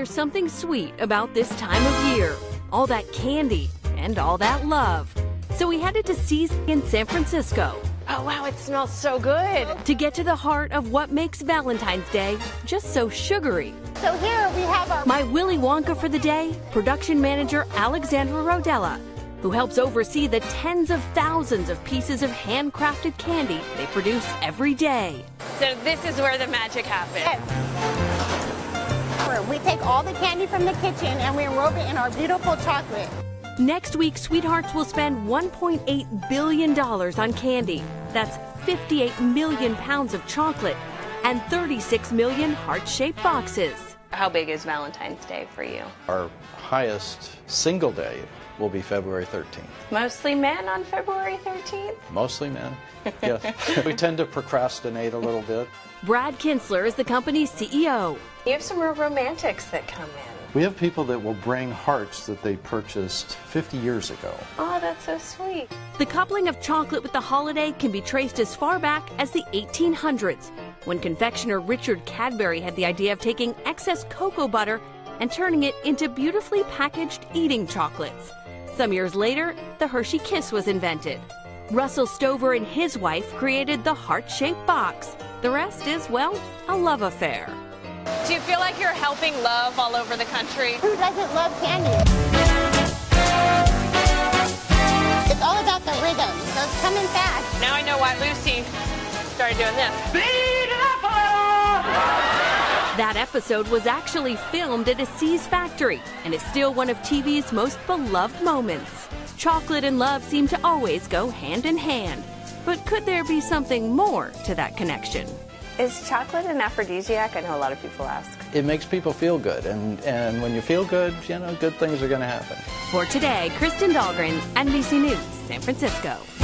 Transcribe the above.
there's something sweet about this time of year. All that candy and all that love. So we headed to See's in San Francisco. Oh, wow, it smells so good. To get to the heart of what makes Valentine's Day just so sugary. So here we have our... My Willy Wonka for the day, production manager Alexandra Rodella, who helps oversee the tens of thousands of pieces of handcrafted candy they produce every day. So this is where the magic happens. Yes. We take all the candy from the kitchen and we enrobe it in our beautiful chocolate. Next week, Sweethearts will spend $1.8 billion on candy. That's 58 million pounds of chocolate and 36 million heart-shaped boxes. How big is Valentine's Day for you? Our highest single day will be February 13th. Mostly men on February 13th? Mostly men, yes. We tend to procrastinate a little bit. Brad Kintzler is the company's CEO. You have some real romantics that come in. We have people that will bring hearts that they purchased 50 years ago. Oh, that's so sweet. The coupling of chocolate with the holiday can be traced as far back as the 1800s, when confectioner Richard Cadbury had the idea of taking excess cocoa butter and turning it into beautifully packaged eating chocolates. Some years later, the Hershey Kiss was invented. Russell Stover and his wife created the heart-shaped box. The rest is, well, a love affair. Do you feel like you're helping love all over the country? Who doesn't love candy? It's all about the rhythm, so it's coming fast. Now I know why Lucy started doing this. Beautiful! That episode was actually filmed at a See's factory and is still one of TV's most beloved moments. Chocolate and love seem to always go hand in hand. But could there be something more to that connection? Is chocolate an aphrodisiac? I know a lot of people ask. It makes people feel good, and when you feel good, you know, good things are going to happen. For today, Kristen Dahlgren, NBC News, San Francisco.